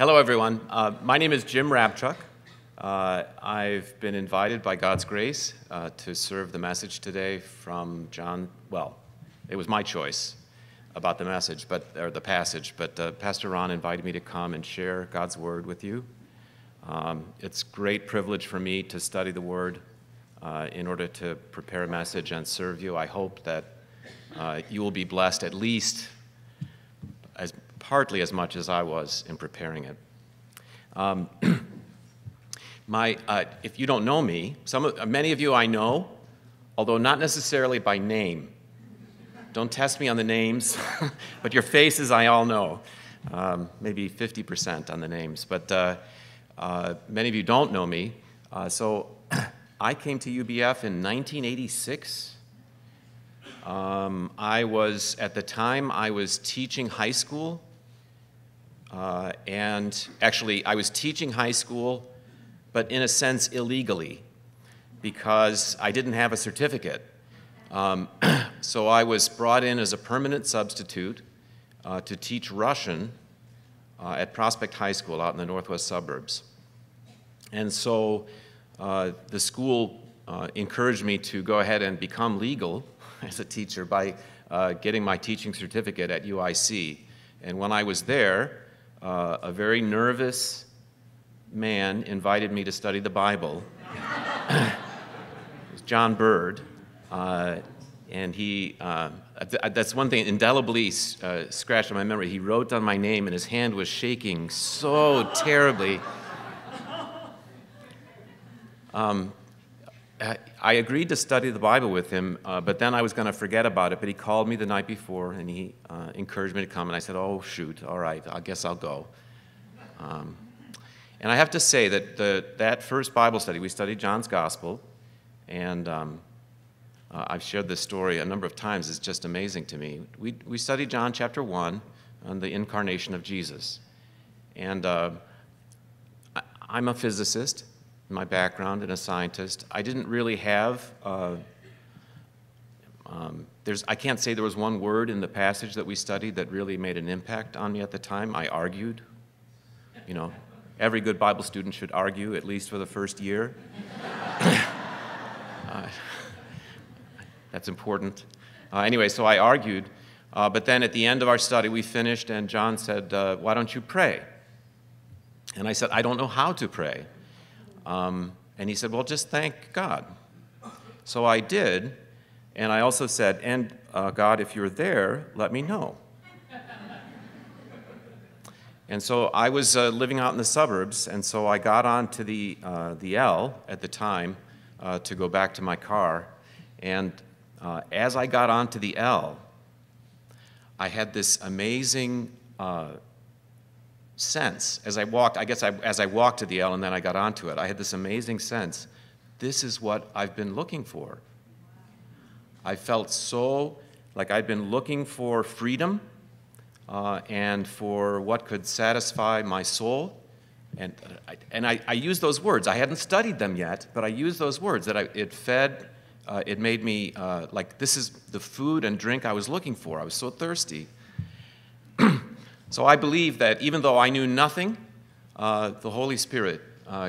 Hello, everyone. My name is Jim Rabchuk. I've been invited by God's grace to serve the message today from John. Well, it was my choice about the message, or the passage, but Pastor Ron invited me to come and share God's word with you. It's a great privilege for me to study the word in order to prepare a message and serve you. I hope that you will be blessed at least partly as much as I was in preparing it. If you don't know me, many of you I know, although not necessarily by name. Don't test me on the names, but your faces I all know. Maybe 50% on the names, but many of you don't know me. So I came to UBF in 1986. At the time I was teaching high school. And actually, I was teaching high school, but in a sense illegally, because I didn't have a certificate. So I was brought in as a permanent substitute to teach Russian at Prospect High School out in the northwest suburbs. And so the school encouraged me to go ahead and become legal as a teacher by getting my teaching certificate at UIC. And when I was there, a very nervous man invited me to study the Bible. It was John Byrd. And he, that's one thing indelibly scratched in my memory. He wrote down my name and his hand was shaking so terribly. I agreed to study the Bible with him, but then I was going to forget about it. But he called me the night before and he encouraged me to come. And I said, oh, shoot, all right, I guess I'll go. And I have to say that that first Bible study, we studied John's Gospel, and I've shared this story a number of times. It's just amazing to me. We studied John chapter 1 on the incarnation of Jesus. And I'm a physicist, in my background, and a scientist. I didn't really have, I can't say there was one word in the passage that we studied that really made an impact on me at the time. I argued, you know. Every good Bible student should argue, at least for the first year. That's important. Anyway, so I argued. But then at the end of our study, we finished, and John said, why don't you pray? And I said, I don't know how to pray. And he said, well, just thank God. So I did, and I also said, and God, if you're there, let me know. And so I was living out in the suburbs, and so I got onto the L at the time to go back to my car. And as I got onto the L, I had this amazing sense. As I walked, as I walked to the L and then I got onto it, I had this amazing sense. This is what I've been looking for. I felt so like I'd been looking for freedom. And for what could satisfy my soul. And I used those words. I hadn't studied them yet, but I used those words that it fed, it made me like, this is the food and drink I was looking for. I was so thirsty. So I believe that even though I knew nothing, the Holy Spirit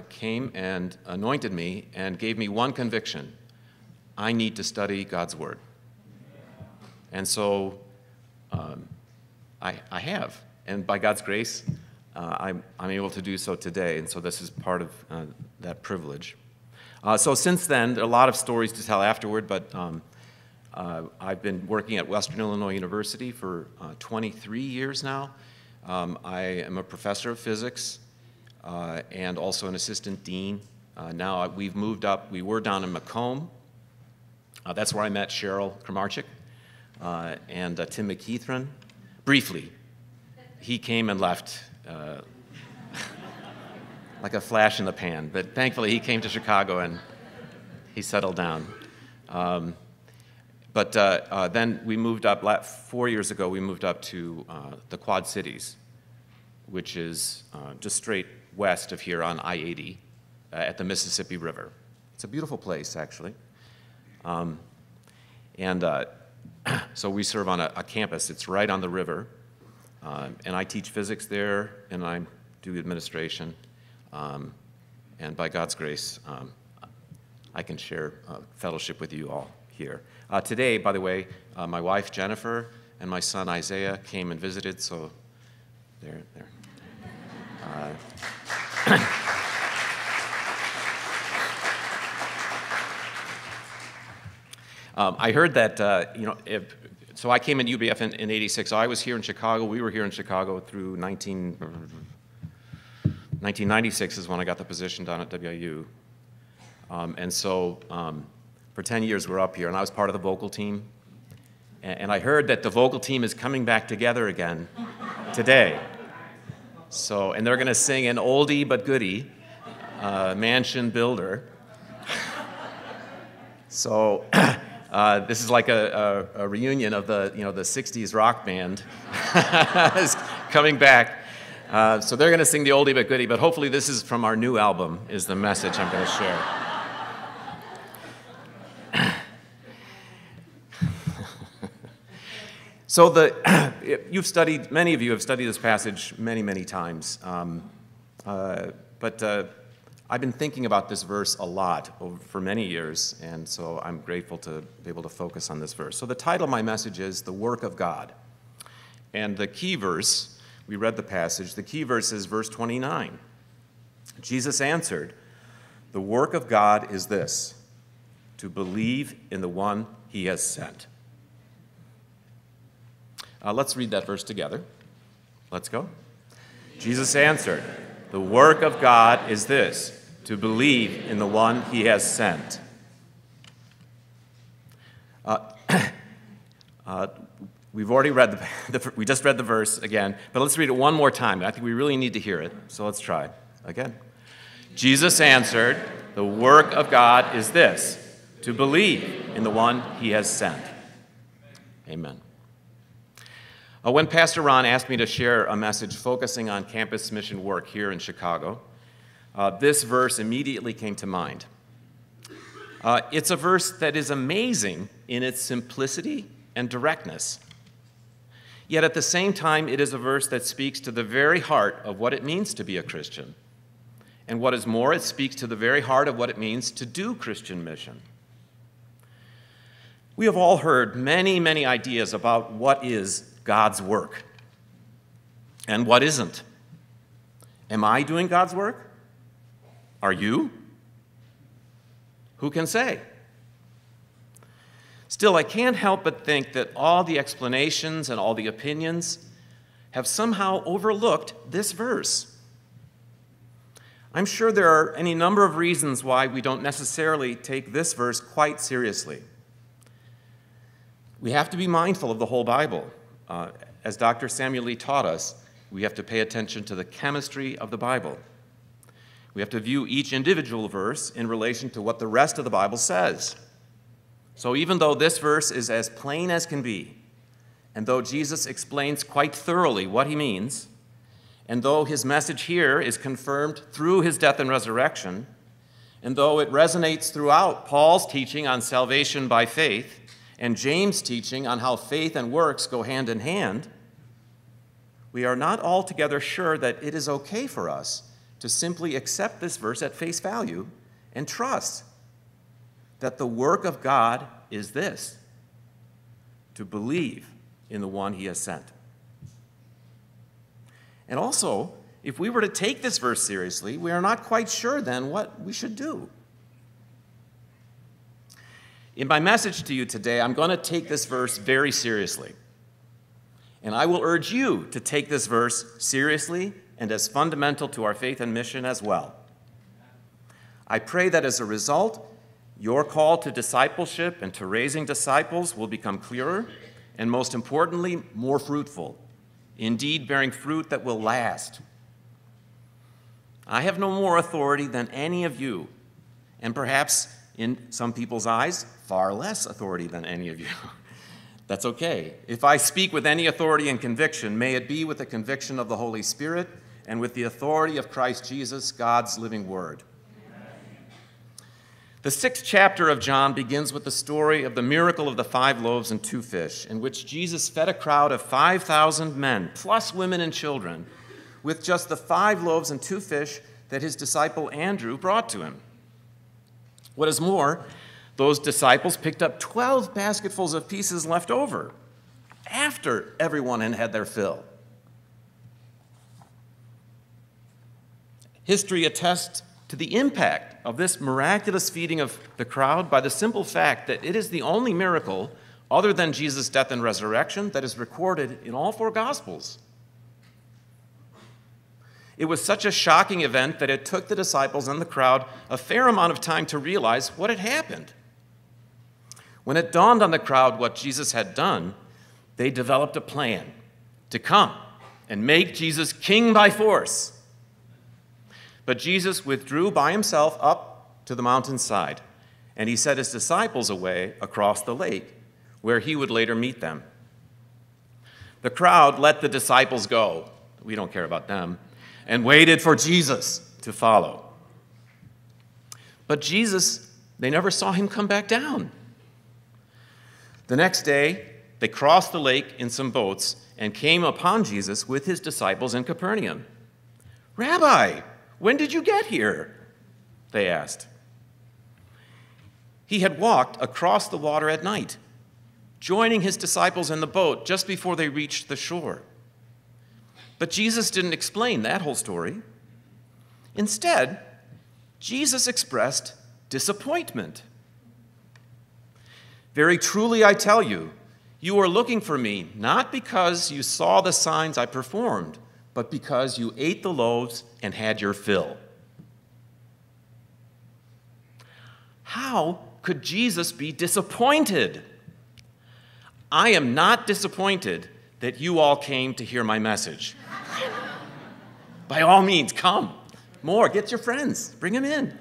came and anointed me and gave me one conviction. I need to study God's word. And so, I have, and by God's grace, I'm able to do so today, and so this is part of that privilege. So since then, there are a lot of stories to tell afterward, but I've been working at Western Illinois University for 23 years now. I am a professor of physics and also an assistant dean. Now we've moved up. We were down in Macomb. That's where I met Cheryl Kramarchik and Tim McKeithran. Briefly, he came and left like a flash in the pan, but thankfully he came to Chicago and he settled down. Then we moved up, 4 years ago, we moved up to the Quad Cities, which is just straight west of here on I-80 at the Mississippi River. It's a beautiful place, actually. So we serve on a campus. It's right on the river, and I teach physics there, and I'm do administration, and by God's grace, I can share fellowship with you all here. Today, by the way, my wife Jennifer and my son Isaiah came and visited, so they're. I heard that, so I came in UBF in 86. I was here in Chicago. We were here in Chicago through 1996 is when I got the position down at WIU. And so for 10 years we're up here, and I was part of the vocal team. And I heard that the vocal team is coming back together again today. So, and they're going to sing an oldie but goodie, Mansion Builder. So this is like a reunion of the, the 60s rock band is coming back. So they're going to sing the oldie but goodie, but hopefully this is from our new album is the message I'm going to share. So you've studied, many of you have studied this passage many, many times, but I've been thinking about this verse a lot for many years, and so I'm grateful to be able to focus on this verse. So the title of my message is The Work of God. And the key verse, we read the passage, the key verse is verse 29. Jesus answered, "The work of God is this, to believe in the one he has sent." Let's read that verse together. Let's go. Jesus answered, "The work of God is this, to believe in the one he has sent." We've already read we just read the verse again, but let's read it one more time. I think we really need to hear it, so let's try again. Jesus answered, "The work of God is this, to believe in the one he has sent." Amen. When Pastor Ron asked me to share a message focusing on campus mission work here in Chicago, this verse immediately came to mind. It's a verse that is amazing in its simplicity and directness. Yet at the same time, it is a verse that speaks to the very heart of what it means to be a Christian. And what is more, it speaks to the very heart of what it means to do Christian mission. We have all heard many, many ideas about what is God's work and what isn't. Am I doing God's work? Are you? Who can say? Still, I can't help but think that all the explanations and all the opinions have somehow overlooked this verse. I'm sure there are any number of reasons why we don't necessarily take this verse quite seriously. We have to be mindful of the whole Bible. As Dr. Samuel Lee taught us, we have to pay attention to the chemistry of the Bible. We have to view each individual verse in relation to what the rest of the Bible says. So even though this verse is as plain as can be, and though Jesus explains quite thoroughly what he means, and though his message here is confirmed through his death and resurrection, and though it resonates throughout Paul's teaching on salvation by faith, and James' teaching on how faith and works go hand in hand, we are not altogether sure that it is okay for us to simply accept this verse at face value and trust that the work of God is this, to believe in the one he has sent. And also, if we were to take this verse seriously, we are not quite sure then what we should do. In my message to you today, I'm going to take this verse very seriously. And I will urge you to take this verse seriously and as fundamental to our faith and mission as well. I pray that as a result, your call to discipleship and to raising disciples will become clearer and, most importantly, more fruitful, indeed bearing fruit that will last. I have no more authority than any of you, and perhaps in some people's eyes, far less authority than any of you. That's okay. If I speak with any authority and conviction, may it be with the conviction of the Holy Spirit and with the authority of Christ Jesus, God's living word. Amen. The 6th chapter of John begins with the story of the miracle of the 5 loaves and 2 fish, in which Jesus fed a crowd of 5,000 men, plus women and children, with just the 5 loaves and 2 fish that his disciple Andrew brought to him. What is more, those disciples picked up 12 basketfuls of pieces left over after everyone had had their fill. History attests to the impact of this miraculous feeding of the crowd by the simple fact that it is the only miracle other than Jesus' death and resurrection that is recorded in all 4 Gospels. It was such a shocking event that it took the disciples and the crowd a fair amount of time to realize what had happened. When it dawned on the crowd what Jesus had done, they developed a plan to come and make Jesus king by force. But Jesus withdrew by himself up to the mountainside, and he sent his disciples away across the lake, where he would later meet them. The crowd let the disciples go, we don't care about them, and waited for Jesus to follow. But Jesus, they never saw him come back down. The next day, they crossed the lake in some boats and came upon Jesus with his disciples in Capernaum. "Rabbi, when did you get here?" they asked. He had walked across the water at night, joining his disciples in the boat just before they reached the shore. But Jesus didn't explain that whole story. Instead, Jesus expressed disappointment. "Very truly I tell you, you are looking for me, not because you saw the signs I performed, but because you ate the loaves and had your fill." How could Jesus be disappointed? I am not disappointed that you all came to hear my message. By all means, come. More, get your friends, bring them in.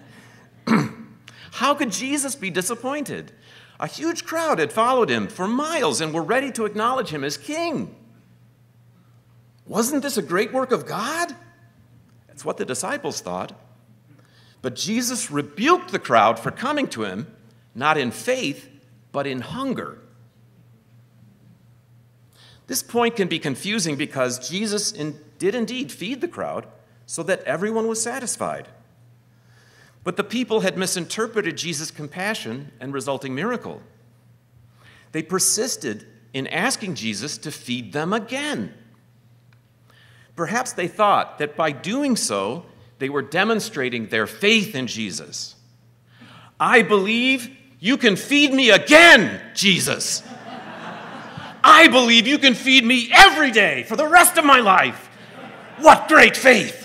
How could Jesus be disappointed? A huge crowd had followed him for miles and were ready to acknowledge him as king. Wasn't this a great work of God? That's what the disciples thought. But Jesus rebuked the crowd for coming to him, not in faith, but in hunger. This point can be confusing because Jesus did indeed feed the crowd so that everyone was satisfied. But the people had misinterpreted Jesus' compassion and resulting miracle. They persisted in asking Jesus to feed them again. Perhaps they thought that by doing so, they were demonstrating their faith in Jesus. "I believe you can feed me again, Jesus. I believe you can feed me every day for the rest of my life. What great faith!"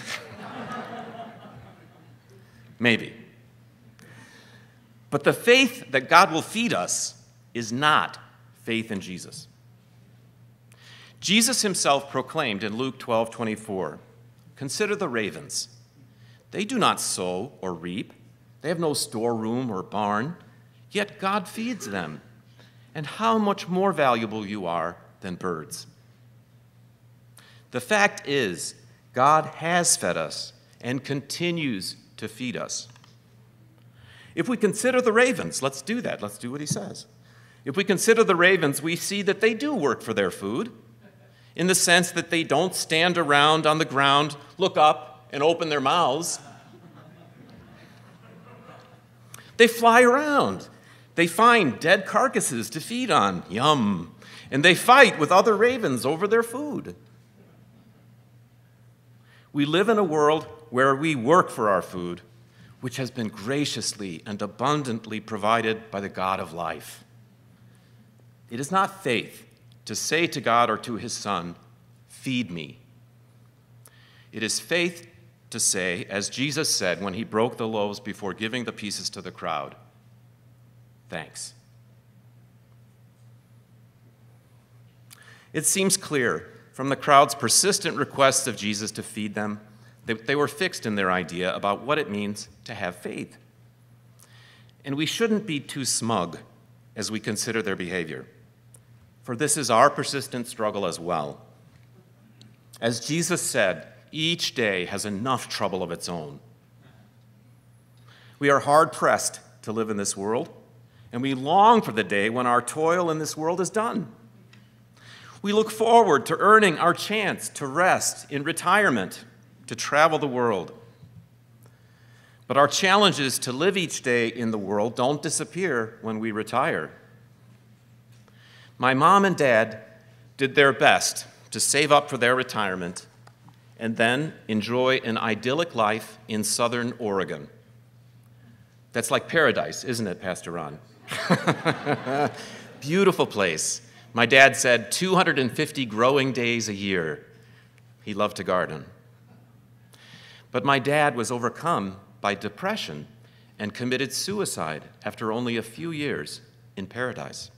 Maybe. But the faith that God will feed us is not faith in Jesus. Jesus himself proclaimed in Luke 12:24, "Consider the ravens. They do not sow or reap. They have no storeroom or barn, yet God feeds them. And how much more valuable you are than birds." The fact is, God has fed us and continues to feed us. If we consider the ravens, let's do that. Let's do what he says. If we consider the ravens, we see that they do work for their food, in the sense that they don't stand around on the ground, look up, and open their mouths. They fly around. They find dead carcasses to feed on, yum, and they fight with other ravens over their food. We live in a world where we work for our food, which has been graciously and abundantly provided by the God of life. It is not faith to say to God or to his Son, "Feed me." It is faith to say, as Jesus said when he broke the loaves before giving the pieces to the crowd, "Thanks." It seems clear from the crowd's persistent requests of Jesus to feed them that they were fixed in their idea about what it means to have faith. And we shouldn't be too smug as we consider their behavior, for this is our persistent struggle as well. As Jesus said, each day has enough trouble of its own. We are hard-pressed to live in this world, and we long for the day when our toil in this world is done. We look forward to earning our chance to rest in retirement, to travel the world. But our challenges to live each day in the world don't disappear when we retire. My mom and dad did their best to save up for their retirement and then enjoy an idyllic life in southern Oregon. That's like paradise, isn't it, Pastor Ron? Beautiful place. My dad said 250 growing days a year. He loved to garden. But my dad was overcome by depression and committed suicide after only a few years in paradise.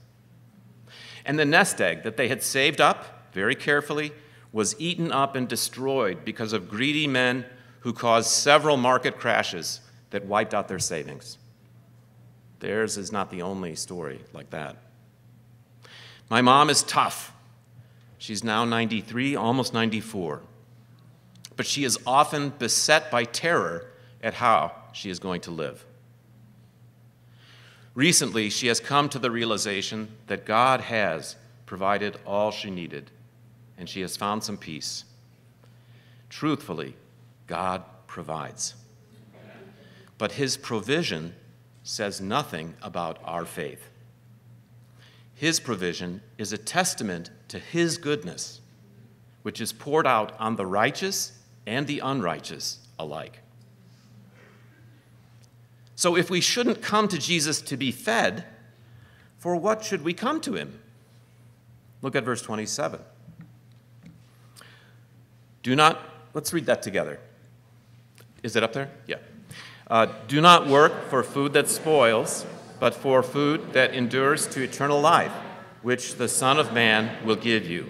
And the nest egg that they had saved up very carefully was eaten up and destroyed because of greedy men who caused several market crashes that wiped out their savings. Theirs is not the only story like that. My mom is tough. She's now 93, almost 94. But she is often beset by terror at how she is going to live. Recently, she has come to the realization that God has provided all she needed, and she has found some peace. Truthfully, God provides. But his provision says nothing about our faith. His provision is a testament to his goodness, which is poured out on the righteous and the unrighteous alike. So if we shouldn't come to Jesus to be fed, for what should we come to him? Look at verse 27. Let's read that together. Is it up there? Yeah. Do not work for food that spoils, but for food that endures to eternal life, which the Son of Man will give you.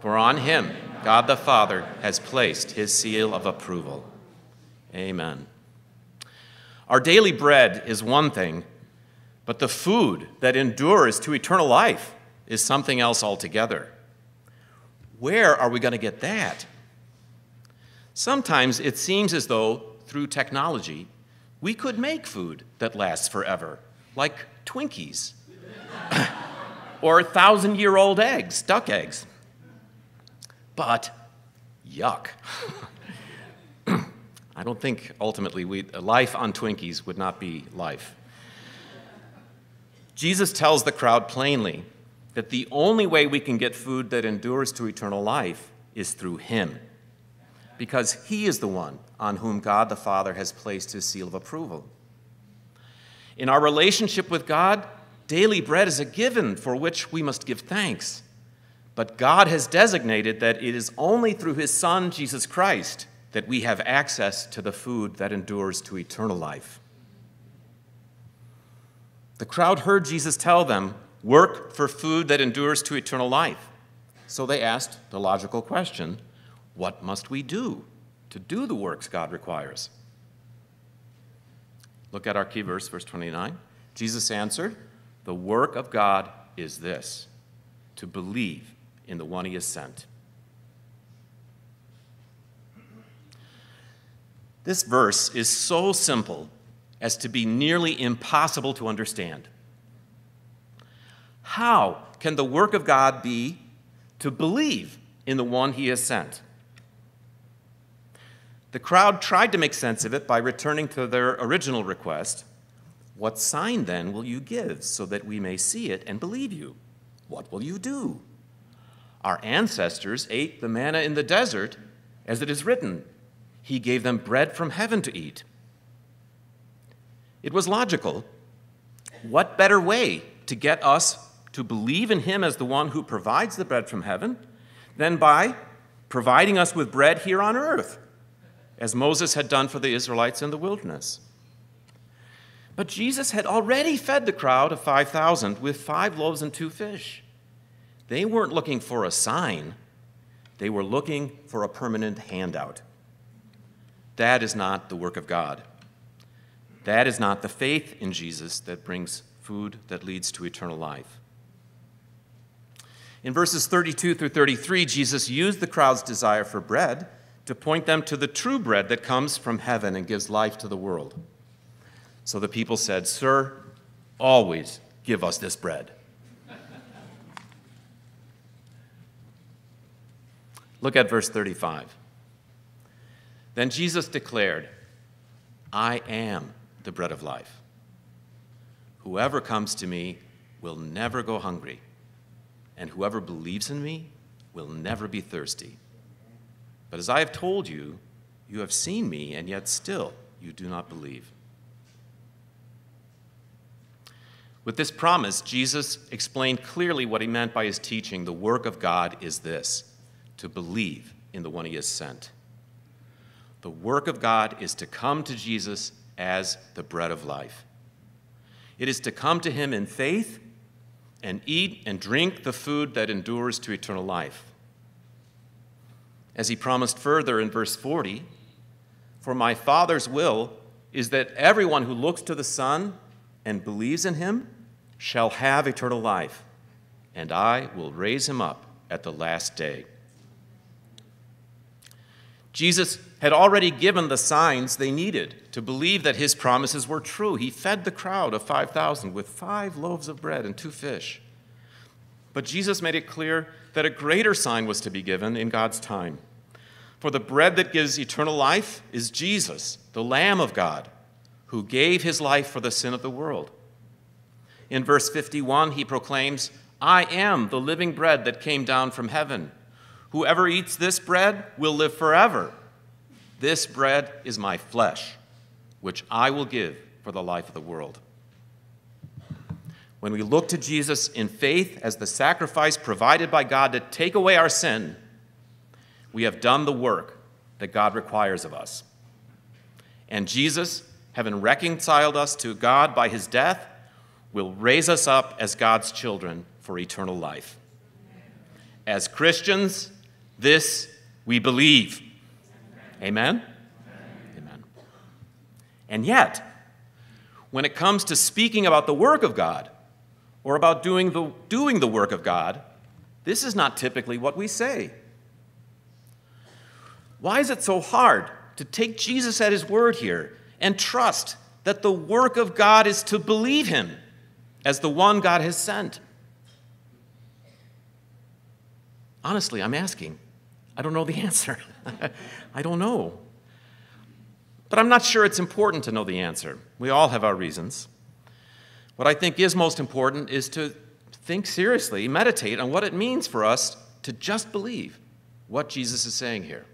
For on him God the Father has placed his seal of approval. Amen. Our daily bread is one thing, but the food that endures to eternal life is something else altogether. Where are we going to get that? Sometimes it seems as though, through technology, we could make food that lasts forever, like Twinkies or 1,000-year-old eggs, duck eggs. But yuck. I don't think ultimately life on Twinkies would not be life. Jesus tells the crowd plainly that the only way we can get food that endures to eternal life is through him, because he is the one on whom God the Father has placed his seal of approval. In our relationship with God, daily bread is a given for which we must give thanks. But God has designated that it is only through his Son, Jesus Christ, that we have access to the food that endures to eternal life. The crowd heard Jesus tell them, "Work for food that endures to eternal life." So they asked the logical question, what must we do to do the works God requires? Look at our key verse, verse 29. Jesus answered, "The work of God is this, to believe in the one he has sent." This verse is so simple as to be nearly impossible to understand. How can the work of God be to believe in the one he has sent? The crowd tried to make sense of it by returning to their original request. "What sign then will you give so that we may see it and believe you? What will you do? Our ancestors ate the manna in the desert, as it is written, 'He gave them bread from heaven to eat.'" It was logical. What better way to get us to believe in him as the one who provides the bread from heaven than by providing us with bread here on earth, as Moses had done for the Israelites in the wilderness? But Jesus had already fed the crowd of 5,000 with 5 loaves and 2 fish. They weren't looking for a sign. They were looking for a permanent handout. That is not the work of God. That is not the faith in Jesus that brings food that leads to eternal life. In verses 32 through 33, Jesus used the crowd's desire for bread to point them to the true bread that comes from heaven and gives life to the world. So the people said, "Sir, always give us this bread." Look at verse 35. Then Jesus declared, I am the bread of life. Whoever comes to me will never go hungry, and whoever believes in me will never be thirsty. But as I have told you, you have seen me, and yet still you do not believe. With this promise, Jesus explained clearly what he meant by his teaching. The work of God is this, to believe in the one he has sent. The work of God is to come to Jesus as the bread of life. It is to come to him in faith and eat and drink the food that endures to eternal life. As he promised further in verse 40, for my Father's will is that everyone who looks to the Son and believes in him shall have eternal life, and I will raise him up at the last day. Jesus had already given the signs they needed to believe that his promises were true. He fed the crowd of 5,000 with 5 loaves of bread and 2 fish. But Jesus made it clear that a greater sign was to be given in God's time. For the bread that gives eternal life is Jesus, the Lamb of God, who gave his life for the sin of the world. In verse 51, he proclaims, I am the living bread that came down from heaven. Whoever eats this bread will live forever. This bread is my flesh, which I will give for the life of the world. When we look to Jesus in faith as the sacrifice provided by God to take away our sin, we have done the work that God requires of us. And Jesus, having reconciled us to God by his death, will raise us up as God's children for eternal life. As Christians, this we believe. Amen? Amen. And yet, when it comes to speaking about the work of God, or about doing the work of God, this is not typically what we say. Why is it so hard to take Jesus at his word here and trust that the work of God is to believe him as the one God has sent? Honestly, I'm asking. I don't know the answer. I don't know. But I'm not sure it's important to know the answer. We all have our reasons. What I think is most important is to think seriously, meditate on what it means for us to just believe what Jesus is saying here.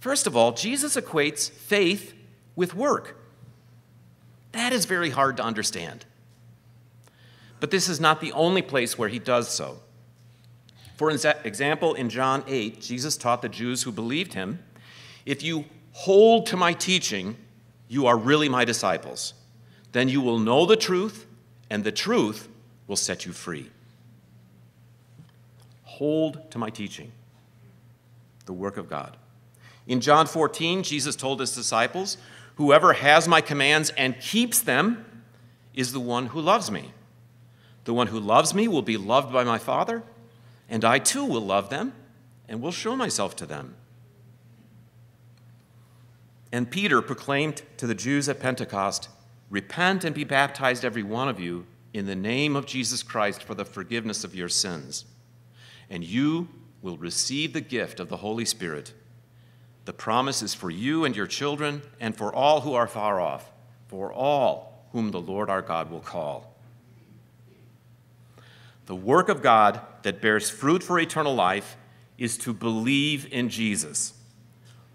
First of all, Jesus equates faith with work. That is very hard to understand. But this is not the only place where he does so. For example, in John 8, Jesus taught the Jews who believed him, if you hold to my teaching, you are really my disciples. Then you will know the truth, and the truth will set you free. Hold to my teaching, the work of God. In John 14, Jesus told his disciples, whoever has my commands and keeps them is the one who loves me. The one who loves me will be loved by my Father, and I too will love them and will show myself to them. And Peter proclaimed to the Jews at Pentecost, repent and be baptized every one of you in the name of Jesus Christ for the forgiveness of your sins, and you will receive the gift of the Holy Spirit. The promise is for you and your children and for all who are far off, for all whom the Lord our God will call. The work of God that bears fruit for eternal life is to believe in Jesus,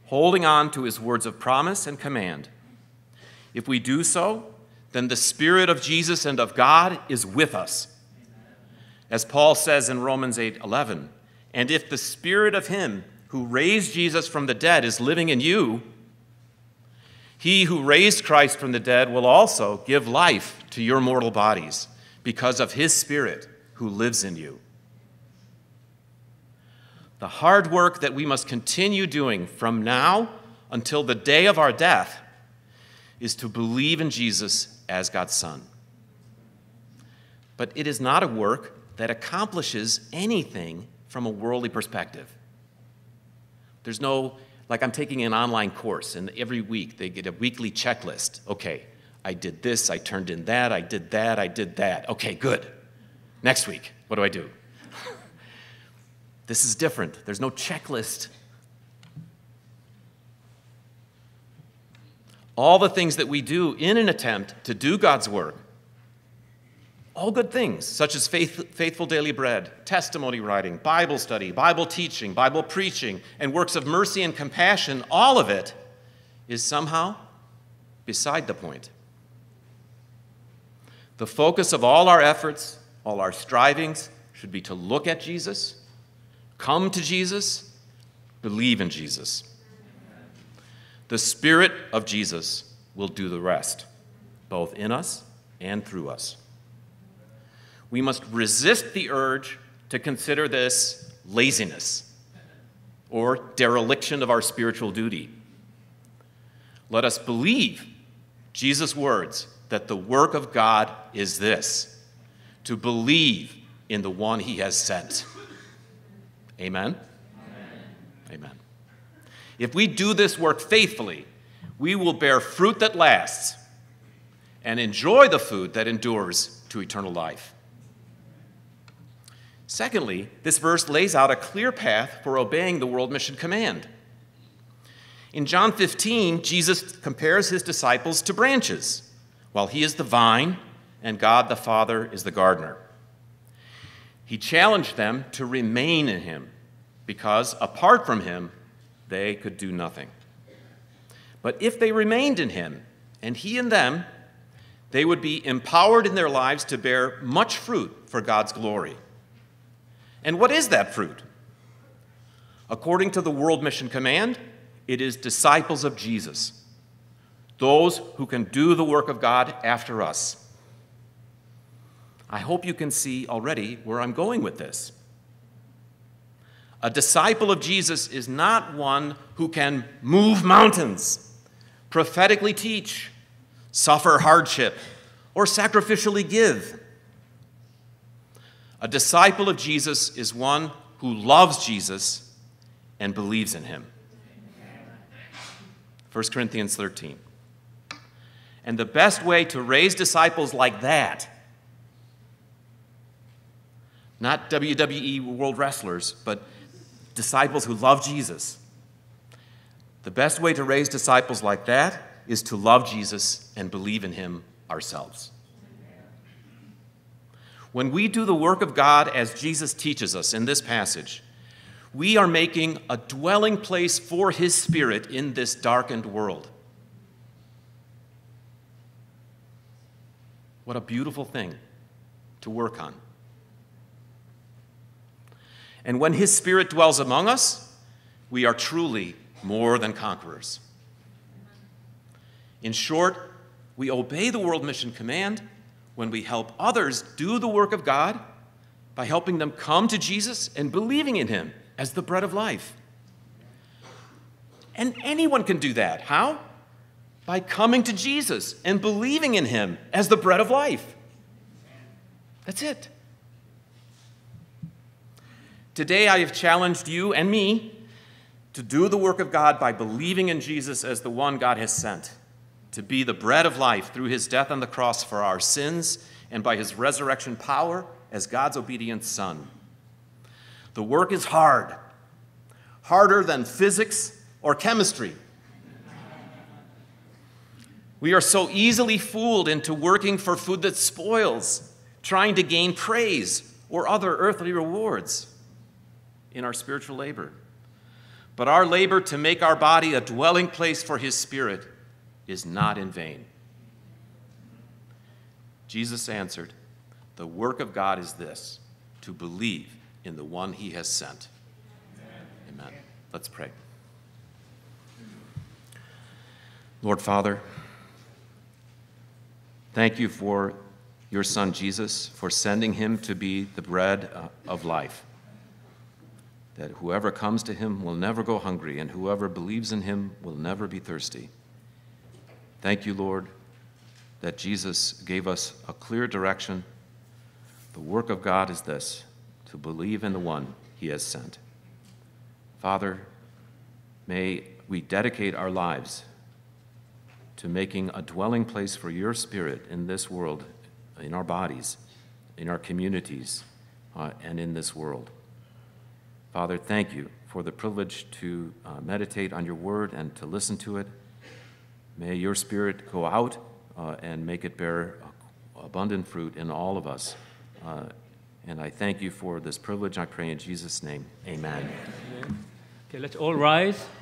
holding on to his words of promise and command. If we do so, then the Spirit of Jesus and of God is with us. As Paul says in Romans 8:11, and if the Spirit of him who raised Jesus from the dead is living in you, he who raised Christ from the dead will also give life to your mortal bodies because of his Spirit who lives in you. The hard work that we must continue doing from now until the day of our death is to believe in Jesus as God's Son. But it is not a work that accomplishes anything from a worldly perspective. There's no, like I'm taking an online course, and every week they get a weekly checklist. Okay, I did this, I turned in that, I did that, I did that. Okay, good. Next week, what do I do? This is different. There's no checklist. All the things that we do in an attempt to do God's work, all good things, such as faithful daily bread, testimony writing, Bible study, Bible teaching, Bible preaching, and works of mercy and compassion, all of it is somehow beside the point. The focus of all our efforts, all our strivings, should be to look at Jesus, come to Jesus, believe in Jesus. The Spirit of Jesus will do the rest, both in us and through us. We must resist the urge to consider this laziness or dereliction of our spiritual duty. Let us believe Jesus' words that the work of God is this, to believe in the one he has sent. Amen? Amen. Amen. If we do this work faithfully, we will bear fruit that lasts and enjoy the food that endures to eternal life. Secondly, this verse lays out a clear path for obeying the World Mission Command. In John 15, Jesus compares his disciples to branches, while he is the vine and God the Father is the gardener. He challenged them to remain in him, because apart from him, they could do nothing. But if they remained in him, and he in them, they would be empowered in their lives to bear much fruit for God's glory. And what is that fruit? According to the World Mission Command, it is disciples of Jesus, those who can do the work of God after us. I hope you can see already where I'm going with this. A disciple of Jesus is not one who can move mountains, prophetically teach, suffer hardship, or sacrificially give. A disciple of Jesus is one who loves Jesus and believes in him. 1 Corinthians 13. And the best way to raise disciples like that, not WWE world wrestlers, but disciples who love Jesus, the best way to raise disciples like that is to love Jesus and believe in him ourselves. When we do the work of God as Jesus teaches us in this passage, we are making a dwelling place for his Spirit in this darkened world. What a beautiful thing to work on. And when his Spirit dwells among us, we are truly more than conquerors. In short, we obey the World Mission Command when we help others do the work of God by helping them come to Jesus and believing in him as the bread of life. And anyone can do that. How? By coming to Jesus and believing in him as the bread of life. That's it. Today I have challenged you and me to do the work of God by believing in Jesus as the one God has sent, to be the bread of life through his death on the cross for our sins and by his resurrection power as God's obedient Son. The work is hard, harder than physics or chemistry. We are so easily fooled into working for food that spoils, trying to gain praise or other earthly rewards in our spiritual labor. But our labor to make our body a dwelling place for his Spirit is not in vain. Jesus answered, "The work of God is this, to believe in the one he has sent." Amen. Amen. Let's pray. Lord Father, thank you for your Son Jesus, for sending him to be the bread of life, that whoever comes to him will never go hungry, and whoever believes in him will never be thirsty. Thank you, Lord, that Jesus gave us a clear direction. The work of God is this, to believe in the one he has sent. Father, may we dedicate our lives to making a dwelling place for your Spirit in this world, in our bodies, in our communities, and in this world. Father, thank you for the privilege to meditate on your word and to listen to it. May your Spirit go out and make it bear abundant fruit in all of us. And I thank you for this privilege. I pray in Jesus' name, amen. Amen. Okay, let's all rise.